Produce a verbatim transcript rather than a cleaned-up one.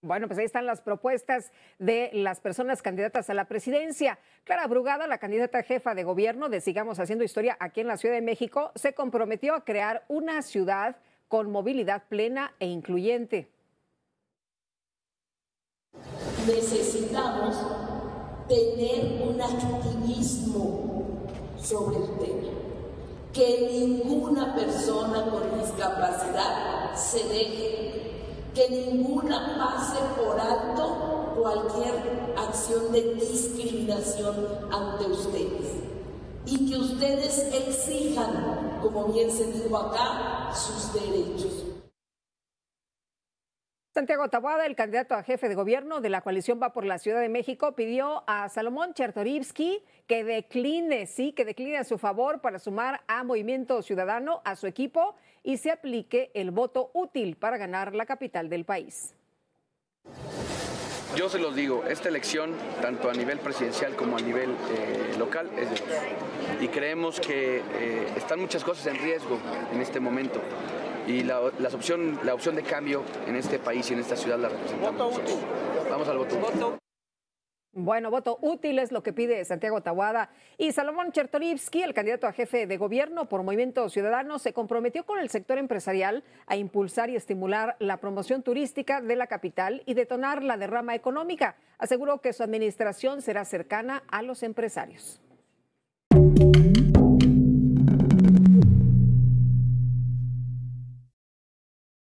Bueno, pues ahí están las propuestas de las personas candidatas a la presidencia. Clara Brugada, la candidata jefa de gobierno de Sigamos Haciendo Historia aquí en la Ciudad de México, se comprometió a crear una ciudad con movilidad plena e incluyente. Necesitamos tener un activismo sobre el tema, que ninguna persona con discapacidad se deje, que ninguna pase por alto cualquier acción de discriminación ante ustedes y que ustedes exijan, como bien se dijo acá, sus derechos. Santiago Taboada, el candidato a jefe de gobierno de la coalición Va por la Ciudad de México, pidió a Salomón Chertorivski que decline, sí, que decline a su favor para sumar a Movimiento Ciudadano a su equipo y se aplique el voto útil para ganar la capital del país. Yo se los digo, esta elección, tanto a nivel presidencial como a nivel eh, local, es de todos. Y creemos que eh, están muchas cosas en riesgo en este momento. Y la, la, opción, la opción de cambio en este país y en esta ciudad la representamos. Voto útil. Vamos al voto útil. Bueno, voto útil es lo que pide Santiago Taboada. Y Salomón Chertorivski, el candidato a jefe de gobierno por Movimiento Ciudadano, se comprometió con el sector empresarial a impulsar y estimular la promoción turística de la capital y detonar la derrama económica. Aseguró que su administración será cercana a los empresarios.